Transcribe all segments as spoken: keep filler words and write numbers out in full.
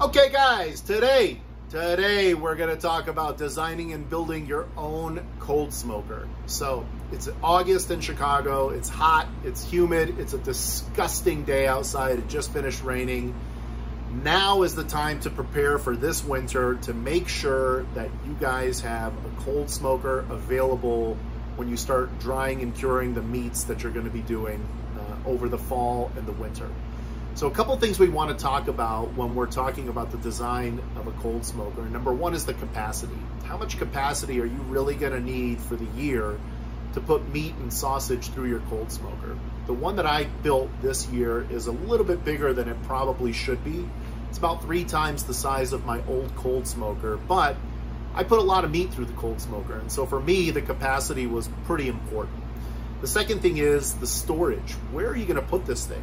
Okay guys, today, today we're gonna talk about designing and building your own cold smoker. So it's August in Chicago, it's hot, it's humid, it's a disgusting day outside, it just finished raining. Now is the time to prepare for this winter to make sure that you guys have a cold smoker available when you start drying and curing the meats that you're gonna be doing uh, over the fall and the winter. So a couple things we want to talk about when we're talking about the design of a cold smoker. Number one is the capacity. How much capacity are you really going to need for the year to put meat and sausage through your cold smoker? The one that I built this year is a little bit bigger than it probably should be. It's about three times the size of my old cold smoker, but I put a lot of meat through the cold smoker. And so for me, the capacity was pretty important. The second thing is the storage. Where are you going to put this thing?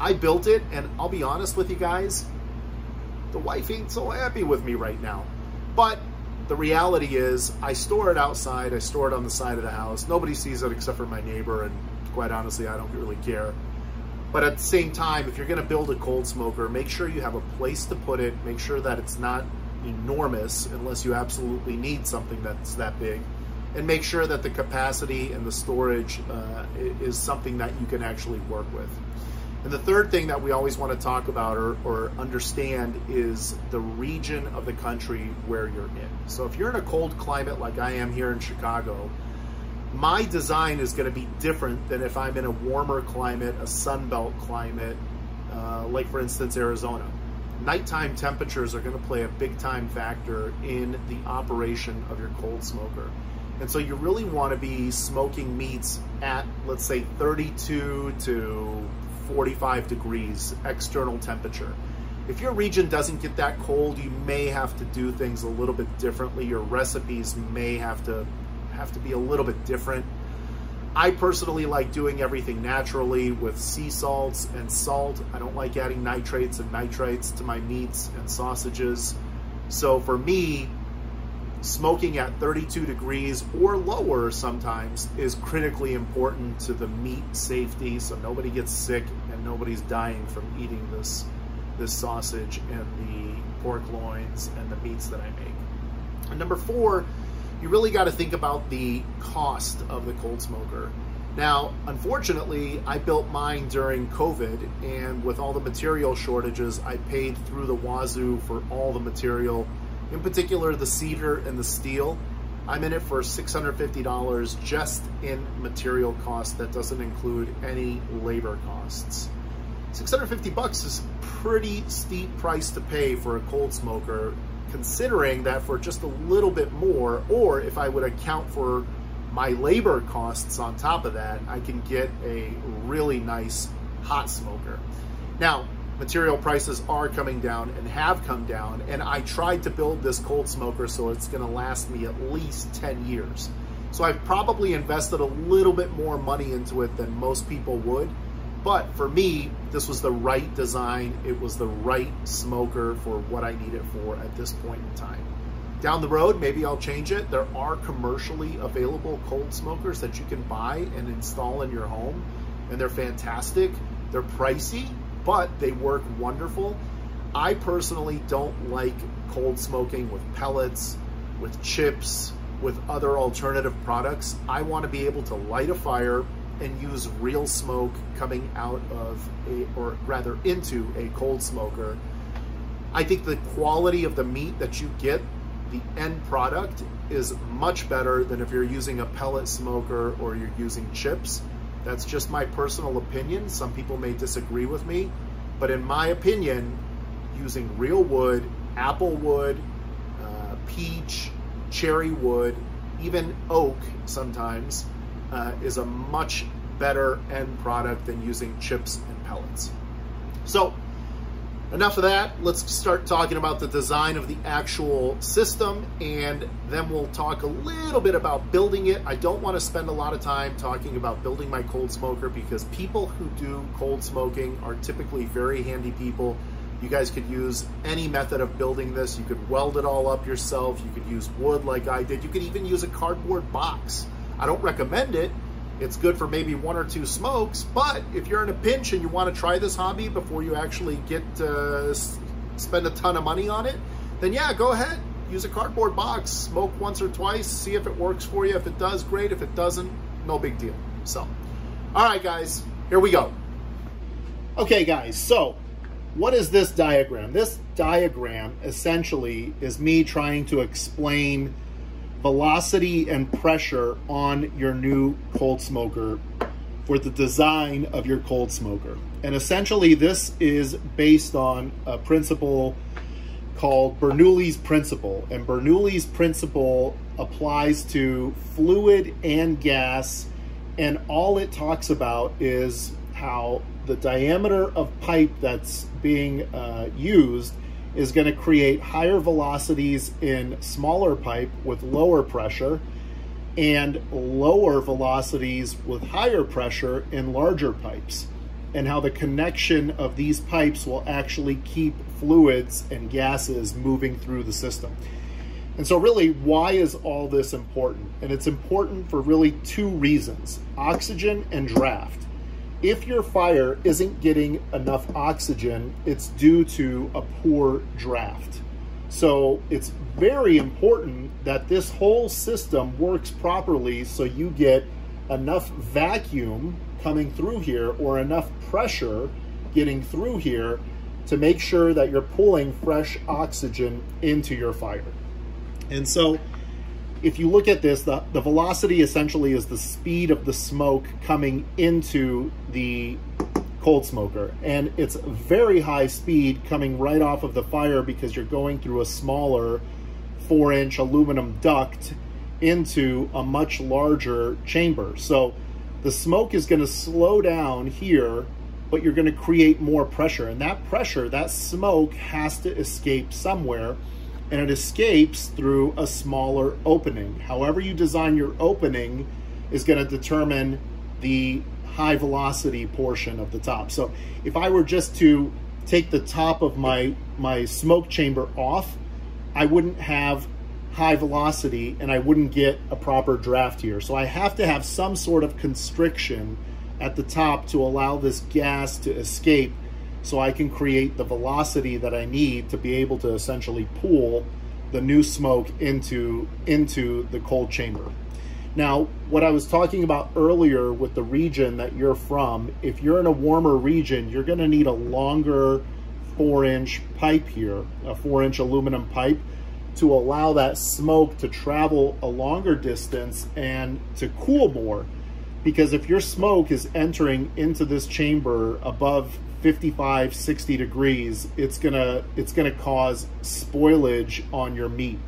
I built it, and I'll be honest with you guys, the wife ain't so happy with me right now. But the reality is, I store it outside, I store it on the side of the house. Nobody sees it except for my neighbor, and quite honestly, I don't really care. But at the same time, if you're gonna build a cold smoker, make sure you have a place to put it, make sure that it's not enormous, unless you absolutely need something that's that big, and make sure that the capacity and the storage uh, is something that you can actually work with. And the third thing that we always want to talk about or, or understand is the region of the country where you're in. So if you're in a cold climate like I am here in Chicago, my design is going to be different than if I'm in a warmer climate, a Sunbelt climate, uh, like for instance, Arizona. Nighttime temperatures are going to play a big time factor in the operation of your cold smoker. And so you really want to be smoking meats at, let's say, thirty-two to forty-five degrees external temperature. If your region doesn't get that cold, you may have to do things a little bit differently. Your recipes may have to have to be a little bit different. I personally like doing everything naturally with sea salts and salt. I don't like adding nitrates and nitrites to my meats and sausages. So for me, smoking at thirty-two degrees or lower sometimes is critically important to the meat safety, so nobody gets sick and nobody's dying from eating this this sausage and the pork loins and the meats that I make. And number four, you really got to think about the cost of the cold smoker. Now, unfortunately, I built mine during COVID, and with all the material shortages, I paid through the wazoo for all the material. In particular, the cedar and the steel. I'm in it for six hundred fifty dollars just in material cost. That doesn't include any labor costs. six hundred fifty dollars is a pretty steep price to pay for a cold smoker, considering that for just a little bit more, or if I would account for my labor costs on top of that, I can get a really nice hot smoker. Now, material prices are coming down and have come down, and I tried to build this cold smoker so it's going to last me at least ten years. So I've probably invested a little bit more money into it than most people would, but for me, this was the right design. It was the right smoker for what I need it for at this point in time. Down the road, maybe I'll change it. There are commercially available cold smokers that you can buy and install in your home, and they're fantastic. They're pricey, but they work wonderful. I personally don't like cold smoking with pellets, with chips, with other alternative products. I want to be able to light a fire and use real smoke coming out of a, or rather into a cold smoker. I think the quality of the meat that you get, the end product, is much better than if you're using a pellet smoker or you're using chips. That's just my personal opinion. Some people may disagree with me, but in my opinion, using real wood, apple wood, uh, peach, cherry wood, even oak sometimes, uh, is a much better end product than using chips and pellets. So enough of that. Let's start talking about the design of the actual system, and then we'll talk a little bit about building it. I don't want to spend a lot of time talking about building my cold smoker because people who do cold smoking are typically very handy people. You guys could use any method of building this. You could weld it all up yourself. You could use wood like I did. You could even use a cardboard box. I don't recommend it. It's good for maybe one or two smokes, but if you're in a pinch and you want to try this hobby before you actually get uh, spend a ton of money on it, then yeah, go ahead, use a cardboard box, smoke once or twice, see if it works for you. If it does, great. If it doesn't, no big deal. So, all right, guys, here we go. Okay, guys, so what is this diagram? This diagram essentially is me trying to explain velocity and pressure on your new cold smoker for the design of your cold smoker. And essentially this is based on a principle called Bernoulli's principle. And Bernoulli's principle applies to fluid and gas, and all it talks about is how the diameter of pipe that's being uh, used is going to create higher velocities in smaller pipe with lower pressure, and lower velocities with higher pressure in larger pipes, and how the connection of these pipes will actually keep fluids and gases moving through the system. And so really, why is all this important? And it's important for really two reasons: oxygen and draft. If your fire isn't getting enough oxygen, it's due to a poor draft. So it's very important that this whole system works properly so you get enough vacuum coming through here, or enough pressure getting through here, to make sure that you're pulling fresh oxygen into your fire. And so if you look at this, the, the velocity essentially is the speed of the smoke coming into the cold smoker. And it's very high speed coming right off of the fire, because you're going through a smaller four inch aluminum duct into a much larger chamber. So the smoke is going to slow down here, but you're going to create more pressure. And that pressure, that smoke, has to escape somewhere, and it escapes through a smaller opening. However you design your opening is going to determine the high velocity portion of the top. So if I were just to take the top of my, my smoke chamber off, I wouldn't have high velocity and I wouldn't get a proper draft here. So I have to have some sort of constriction at the top to allow this gas to escape, so I can create the velocity that I need to be able to essentially pull the new smoke into, into the cold chamber. Now, what I was talking about earlier with the region that you're from, if you're in a warmer region, you're gonna need a longer four inch pipe here, a four inch aluminum pipe, to allow that smoke to travel a longer distance and to cool more. Because if your smoke is entering into this chamber above fifty-five, sixty degrees, it's gonna, it's gonna cause spoilage on your meat.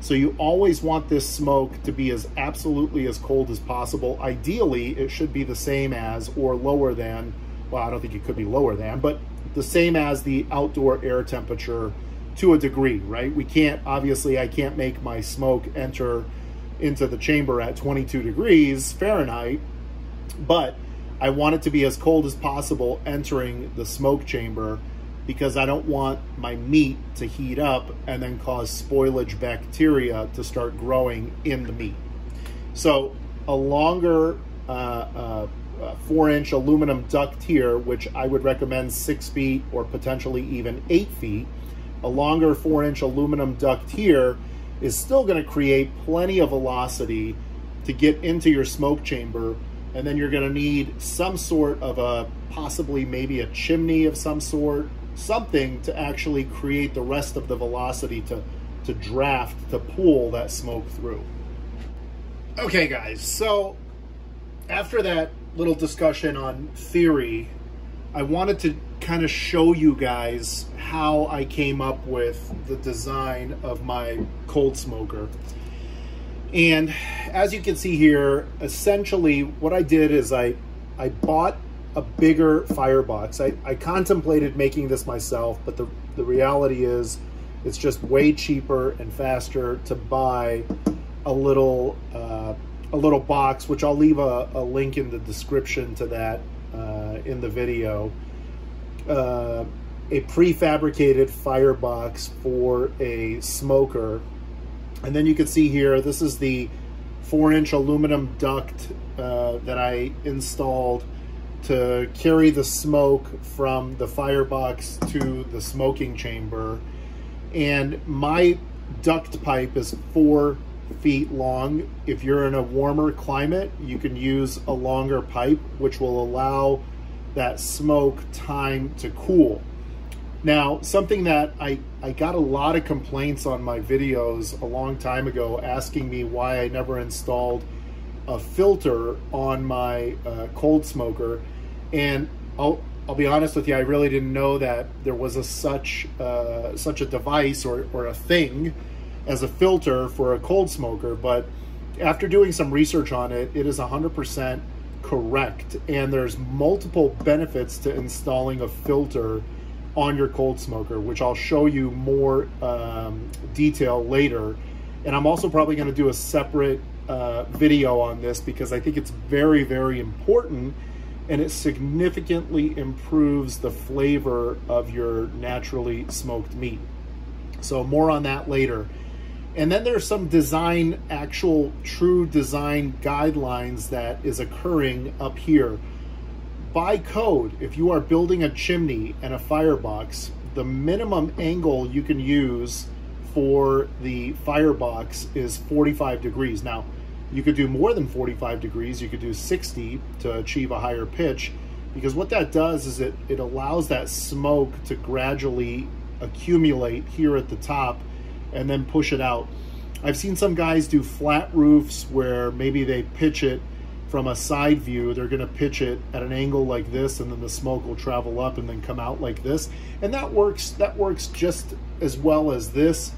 So you always want this smoke to be as absolutely as cold as possible. Ideally, it should be the same as, or lower than, well, I don't think it could be lower than, but the same as the outdoor air temperature to a degree, right? We can't, obviously, I can't make my smoke enter into the chamber at twenty-two degrees Fahrenheit, but I want it to be as cold as possible entering the smoke chamber, because I don't want my meat to heat up and then cause spoilage bacteria to start growing in the meat. So a longer uh, uh, four inch aluminum duct here, which I would recommend six feet or potentially even eight feet, a longer four inch aluminum duct here is still gonna create plenty of velocity to get into your smoke chamber. And then you're gonna need some sort of a, possibly maybe a chimney of some sort, something to actually create the rest of the velocity to, to draft, to pull that smoke through. Okay guys, so after that little discussion on theory, I wanted to kind of show you guys how I came up with the design of my cold smoker. And as you can see here, essentially what I did is I, I bought a bigger firebox. I, I contemplated making this myself, but the, the reality is it's just way cheaper and faster to buy a little, uh, a little box, which I'll leave a, a link in the description to that uh, in the video. Uh, a prefabricated firebox for a smoker. And then you can see here, this is the four inch aluminum duct uh, that I installed to carry the smoke from the firebox to the smoking chamber. And my duct pipe is four feet long. If you're in a warmer climate, you can use a longer pipe, which will allow that smoke time to cool. Now, something that I, I got a lot of complaints on my videos a long time ago asking me why I never installed a filter on my uh, cold smoker. And I'll, I'll be honest with you, I really didn't know that there was a such, uh, such a device or, or a thing as a filter for a cold smoker. But after doing some research on it, it is one hundred percent correct. And there's multiple benefits to installing a filter on your cold smoker, which I'll show you more um, detail later. And I'm also probably gonna do a separate uh, video on this because I think it's very, very important, and it significantly improves the flavor of your naturally smoked meat. So more on that later. And then there's some design, actual true design guidelines that is occurring up here. By code, if you are building a chimney and a firebox, the minimum angle you can use for the firebox is forty-five degrees. Now, you could do more than forty-five degrees. You could do sixty to achieve a higher pitch, because what that does is it, it allows that smoke to gradually accumulate here at the top and then push it out. I've seen some guys do flat roofs where maybe they pitch it from a side view, they're gonna pitch it at an angle like this, and then the smoke will travel up and then come out like this. And that works, that works just as well as this.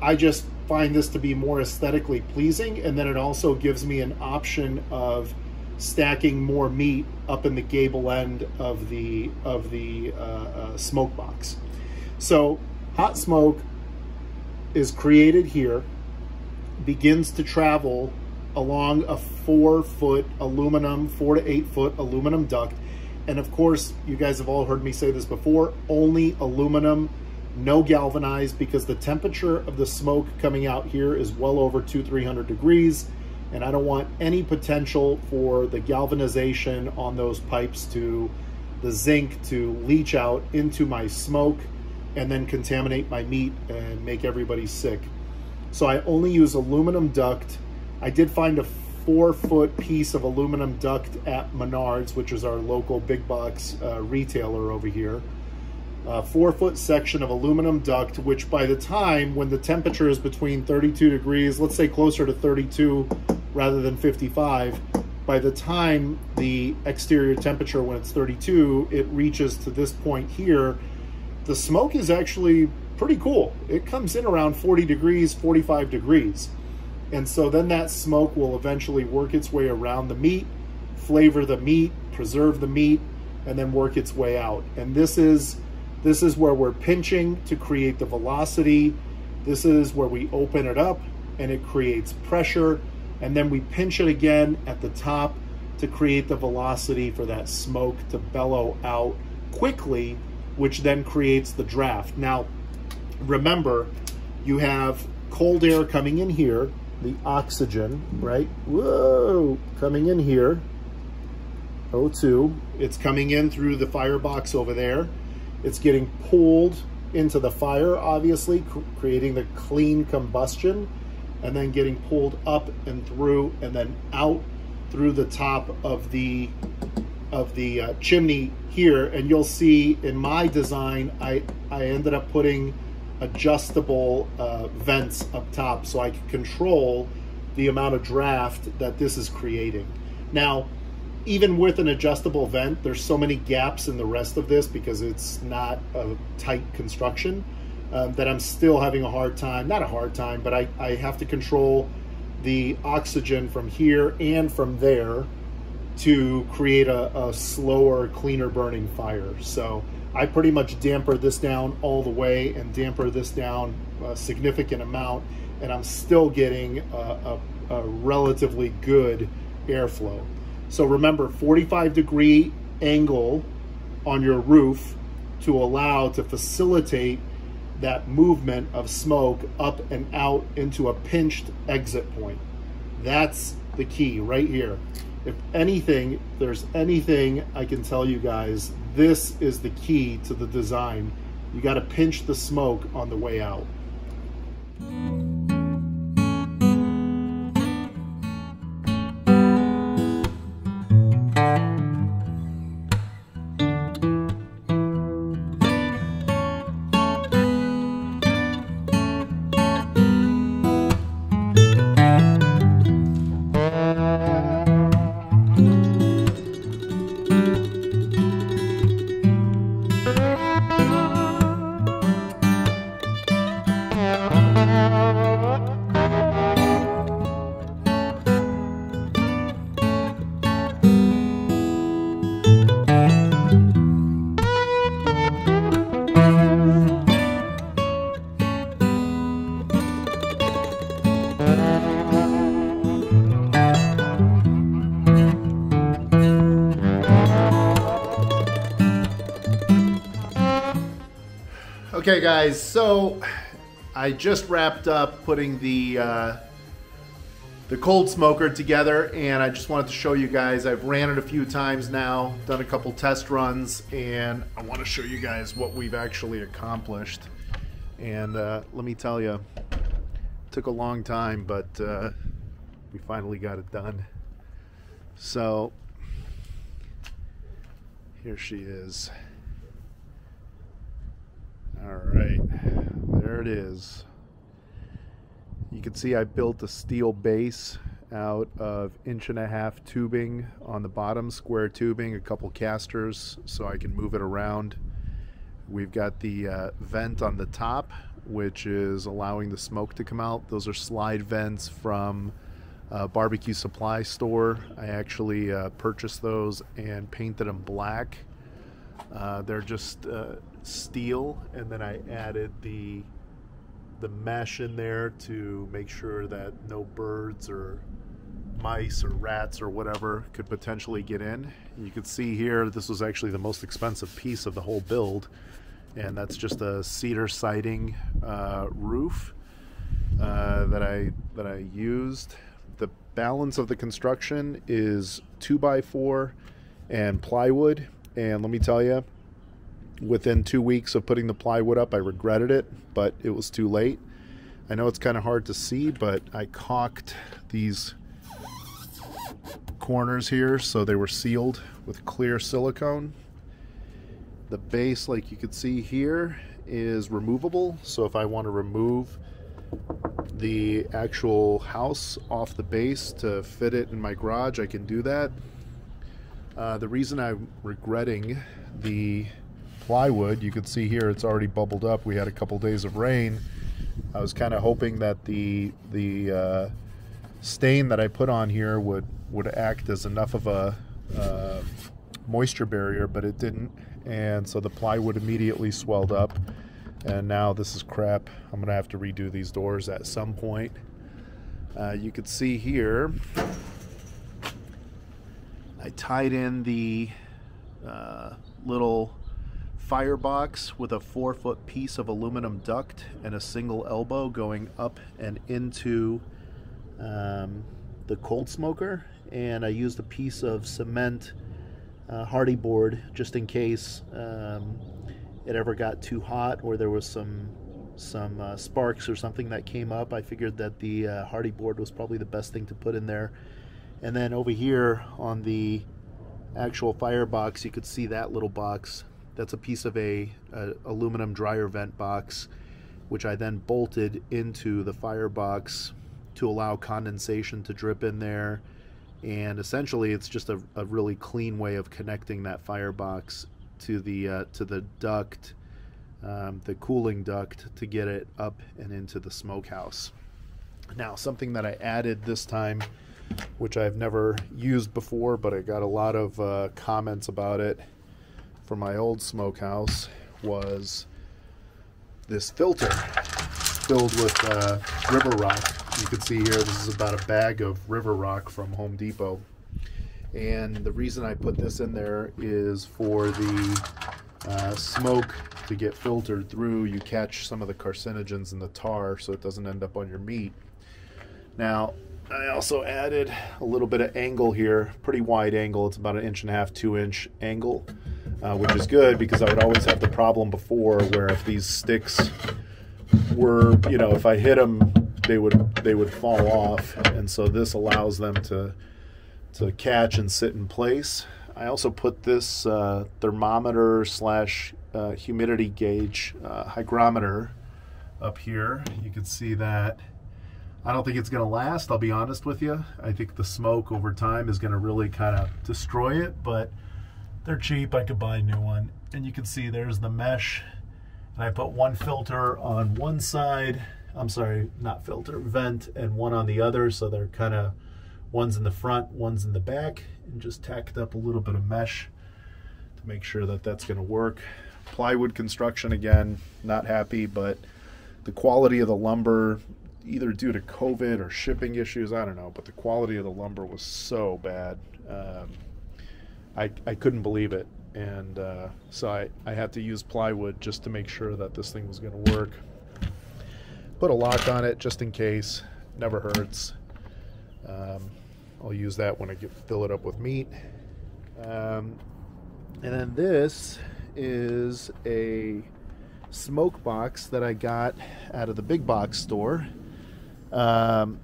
I just find this to be more aesthetically pleasing, and then it also gives me an option of stacking more meat up in the gable end of the, of the uh, uh, smoke box. So hot smoke is created here, begins to travel along a four foot aluminum, four to eight foot aluminum duct. And of course, you guys have all heard me say this before, only aluminum, no galvanized, because the temperature of the smoke coming out here is well over two, three hundred degrees. And I don't want any potential for the galvanization on those pipes to the zinc to leach out into my smoke and then contaminate my meat and make everybody sick. So I only use aluminum duct. I did find a four foot piece of aluminum duct at Menards, which is our local big box uh, retailer over here. A four foot section of aluminum duct, which by the time when the temperature is between thirty-two degrees, let's say closer to thirty-two rather than fifty-five, by the time the exterior temperature when it's thirty-two, it reaches to this point here, the smoke is actually pretty cool. It comes in around forty degrees, forty-five degrees. And so then that smoke will eventually work its way around the meat, flavor the meat, preserve the meat, and then work its way out. And this is, this is where we're pinching to create the velocity. This is where we open it up and it creates pressure. And then we pinch it again at the top to create the velocity for that smoke to bellow out quickly, which then creates the draft. Now, remember, you have cold air coming in here, the oxygen, right? Whoa, coming in here, O two. It's coming in through the firebox over there. It's getting pulled into the fire, obviously, creating the clean combustion, and then getting pulled up and through, and then out through the top of the, of the uh, chimney here. And you'll see in my design, I, I ended up putting adjustable uh, vents up top so I can control the amount of draft that this is creating. Now, even with an adjustable vent, there's so many gaps in the rest of this because it's not a tight construction um, that I'm still having a hard time, not a hard time, but I, I have to control the oxygen from here and from there to create a, a slower, cleaner burning fire. So I pretty much damper this down all the way and damper this down a significant amount, and I'm still getting a, a, a relatively good airflow. So remember, forty-five degree angle on your roof to allow to facilitate that movement of smoke up and out into a pinched exit point. That's the key right here, If anything, there's anything I can tell you guys, this is the key to the design. You got to pinch the smoke on the way out. Okay guys, so I just wrapped up putting the uh, the cold smoker together, and I just wanted to show you guys, I've ran it a few times now, done a couple test runs, and I want to show you guys what we've actually accomplished. And uh, let me tell you, it took a long time, but uh, we finally got it done. So here she is. All right, there it is. You can see I built a steel base out of inch and a half tubing on the bottom, square tubing, a couple casters so I can move it around. We've got the uh, vent on the top, which is allowing the smoke to come out. Those are slide vents from a barbecue supply store. I actually uh, purchased those and painted them black. Uh, they're just uh, steel, and then I added the the mesh in there to make sure that no birds or mice or rats or whatever could potentially get in. You can see here, this was actually the most expensive piece of the whole build, and that's just a cedar siding uh, roof uh, that I that I used. The balance of the construction is two by four and plywood. And let me tell you, within two weeks of putting the plywood up, I regretted it, but it was too late. I know it's kind of hard to see, but I caulked these corners here so they were sealed with clear silicone. The base, like you can see here, is removable. So if I want to remove the actual house off the base to fit it in my garage, I can do that. Uh, the reason I'm regretting the plywood, you can see here it's already bubbled up. We had a couple days of rain. I was kind of hoping that the the uh, stain that I put on here would would act as enough of a uh, moisture barrier, but it didn't, and so the plywood immediately swelled up, and now this is crap. I'm gonna have to redo these doors at some point. Uh, you could see here I tied in the uh, little firebox with a four foot piece of aluminum duct and a single elbow going up and into um, the cold smoker, and I used a piece of cement uh, hardy board just in case um, it ever got too hot or there was some some uh, sparks or something that came up. I figured that the uh, hardy board was probably the best thing to put in there. And then over here on the actual firebox, you could see that little box. That's a piece of a, a aluminum dryer vent box, which I then bolted into the firebox to allow condensation to drip in there. And essentially, it's just a, a really clean way of connecting that firebox to the uh, to the duct, um, the cooling duct, to get it up and into the smokehouse. Now, something that I added this time, which I've never used before, but I got a lot of uh, comments about it from my old smokehouse, was this filter filled with uh, river rock. You can see here, this is about a bag of river rock from Home Depot. And the reason I put this in there is for the uh, smoke to get filtered through. You catch some of the carcinogens in the tar so it doesn't end up on your meat. Now, I also added a little bit of angle here, pretty wide angle. It's about an inch and a half, two inch angle, uh, which is good because I would always have the problem before where if these sticks were, you know, if I hit them, they would they would fall off, and so this allows them to to catch and sit in place. I also put this uh, thermometer slash uh, humidity gauge uh, hygrometer up here. You can see that. I don't think it's going to last, I'll be honest with you. I think the smoke over time is going to really kind of destroy it, but they're cheap. I could buy a new one. And you can see there's the mesh. And I put one filter on one side. I'm sorry, not filter, vent, and one on the other. So they're kind of, one's in the front, one's in the back. And just tacked up a little bit of mesh to make sure that that's going to work. Plywood construction again, not happy, but the quality of the lumber, either due to COVID or shipping issues, I don't know, but the quality of the lumber was so bad. Um, I, I couldn't believe it. And uh, so I, I had to use plywood just to make sure that this thing was going to work. Put a lock on it just in case. Never hurts. Um, I'll use that when I get, fill it up with meat. Um, and then this is a smoke box that I got out of the big box store. Um,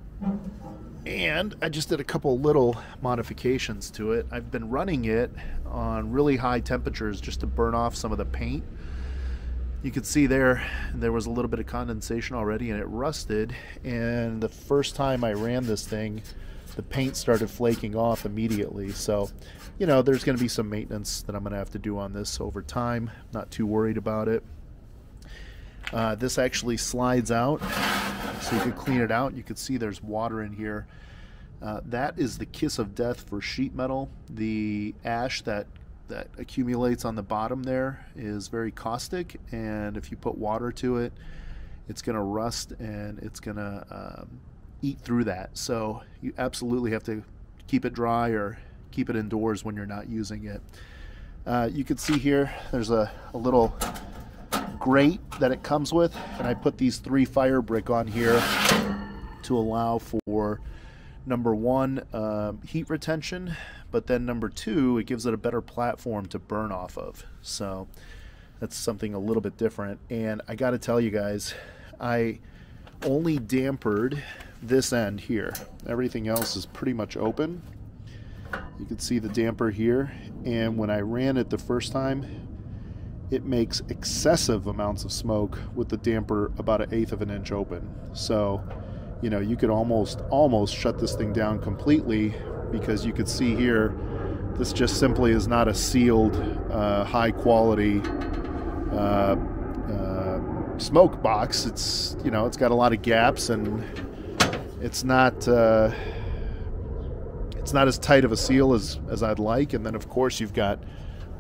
and I just did a couple little modifications to it. I've been running it on really high temperatures just to burn off some of the paint. You could see there, there was a little bit of condensation already and it rusted. And the first time I ran this thing, the paint started flaking off immediately. So, you know, there's going to be some maintenance that I'm going to have to do on this over time. I'm not too worried about it. Uh, this actually slides out, so you can clean it out. You can see there's water in here. Uh, that is the kiss of death for sheet metal. The ash that that accumulates on the bottom there is very caustic, and if you put water to it, it's going to rust and it's going to um, eat through that. So you absolutely have to keep it dry or keep it indoors when you're not using it. Uh, you can see here there's a, a little grate that it comes with, and I put these three fire brick on here to allow for number one, um, heat retention, but then number two, it gives it a better platform to burn off of. So that's something a little bit different. And I got to tell you guys, I only dampered this end here. Everything else is pretty much open. You can see the damper here, and when I ran it the first time, it makes excessive amounts of smoke with the damper about an eighth of an inch open. So, you know, you could almost, almost shut this thing down completely, because you could see here, this just simply is not a sealed, uh, high quality uh, uh, smoke box. It's, you know, it's got a lot of gaps, and it's not, uh, it's not as tight of a seal as, as I'd like. And then of course you've got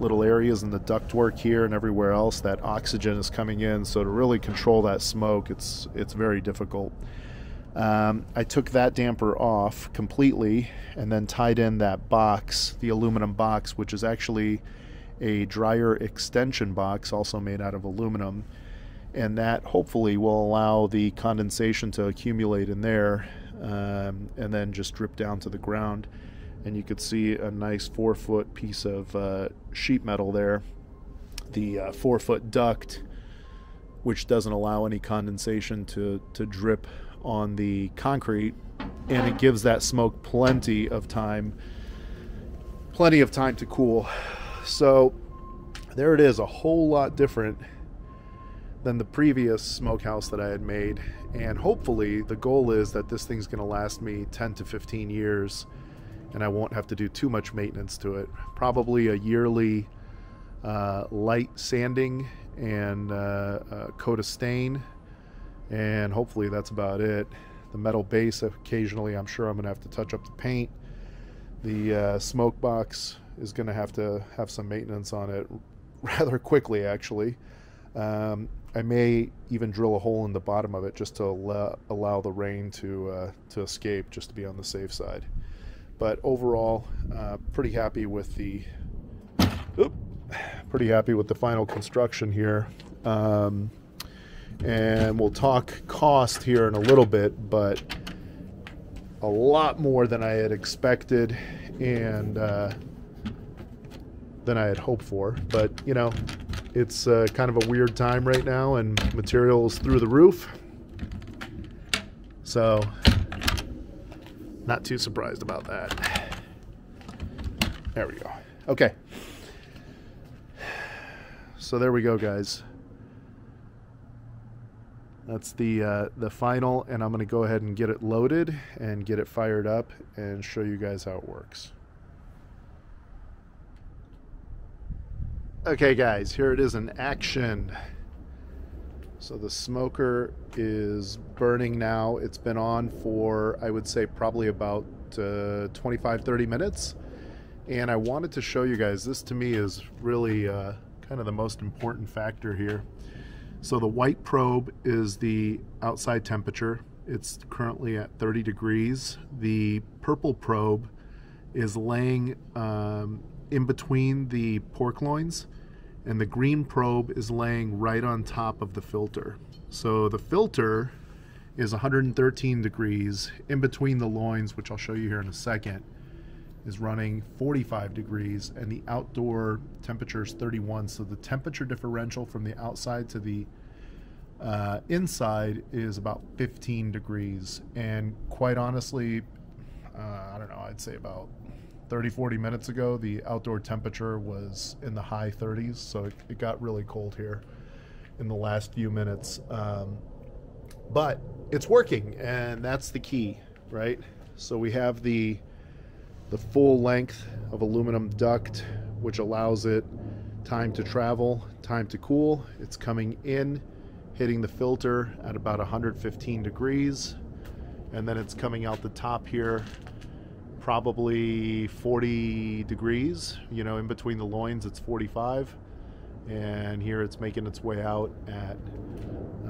little areas in the ductwork here and everywhere else that oxygen is coming in, so to really control that smoke, it's it's very difficult. Um, I took that damper off completely and then tied in that box, the aluminum box, which is actually a dryer extension box, also made out of aluminum, and that hopefully will allow the condensation to accumulate in there um, and then just drip down to the ground. And you could see a nice four foot piece of uh, sheet metal there, the uh, four foot duct, which doesn't allow any condensation to, to drip on the concrete. And it gives that smoke plenty of time, plenty of time to cool. So there it is, a whole lot different than the previous smokehouse that I had made. And hopefully the goal is that this thing's gonna last me ten to fifteen years, and I won't have to do too much maintenance to it. Probably a yearly uh, light sanding and uh, a coat of stain, and hopefully that's about it. The metal base, occasionally I'm sure I'm gonna have to touch up the paint. The uh, smoke box is gonna have to have some maintenance on it rather quickly, actually. Um, I may even drill a hole in the bottom of it just to al allow the rain to, uh, to escape, just to be on the safe side. But overall, uh, pretty happy with the oops, pretty happy with the final construction here. Um, and we'll talk cost here in a little bit, but a lot more than I had expected and uh, than I had hoped for. But, you know, it's uh, kind of a weird time right now, and materials through the roof. So, not too surprised about that. There we go. Okay. So there we go, guys. That's the uh, the final, and I'm going to go ahead and get it loaded and get it fired up and show you guys how it works. Okay, guys, here it is in action. So the smoker is burning now. It's been on for, I would say, probably about uh, twenty-five, thirty minutes. And I wanted to show you guys, this to me is really uh, kind of the most important factor here. So the white probe is the outside temperature. It's currently at thirty degrees. The purple probe is laying um, in between the pork loins, and the green probe is laying right on top of the filter. So the filter is one hundred thirteen degrees. In between the loins, which I'll show you here in a second, is running forty-five degrees, and the outdoor temperature is thirty-one. So the temperature differential from the outside to the uh, inside is about fifteen degrees. And quite honestly, uh, I don't know, I'd say about thirty, forty minutes ago, the outdoor temperature was in the high thirties. So it, it got really cold here in the last few minutes. Um, but it's working, and that's the key, right? So we have the the full length of aluminum duct, which allows it time to travel, time to cool. It's coming in, hitting the filter at about one hundred fifteen degrees, and then it's coming out the top here, probably forty degrees. You know, in between the loins, it's forty-five, and here it's making its way out at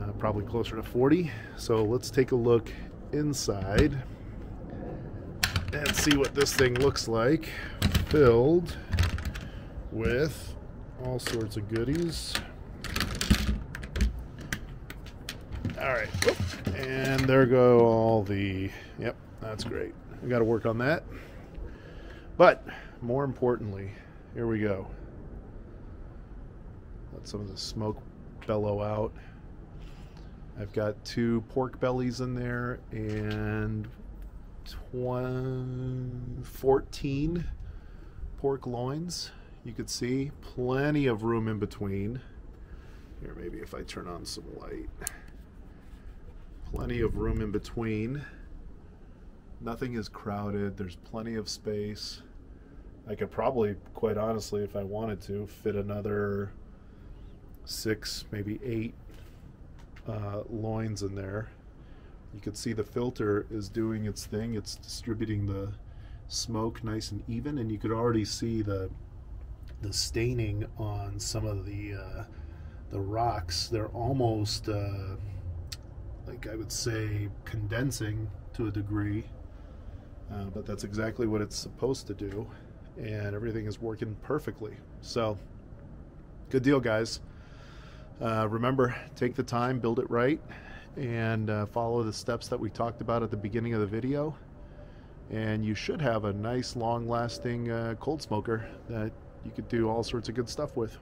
uh, probably closer to forty. So let's take a look inside and see what this thing looks like, filled with all sorts of goodies. All right, and there go all the, yep, that's great. We got to work on that. But more importantly, here we go. Let some of the smoke bellow out. I've got two pork bellies in there, and fourteen pork loins. You could see plenty of room in between here. Maybe if I turn on some light, plenty of room in between. Nothing is crowded. There's plenty of space. I could probably, quite honestly, if I wanted to, fit another six, maybe eight uh, loins in there. You can see the filter is doing its thing. It's distributing the smoke nice and even, and you could already see the the staining on some of the uh, the rocks. They're almost uh, like, I would say, condensing to a degree, uh, but that's exactly what it's supposed to do, and everything is working perfectly. So good deal, guys. Uh, remember, take the time, build it right, and uh, follow the steps that we talked about at the beginning of the video, and you should have a nice long-lasting uh, cold smoker that you could do all sorts of good stuff with.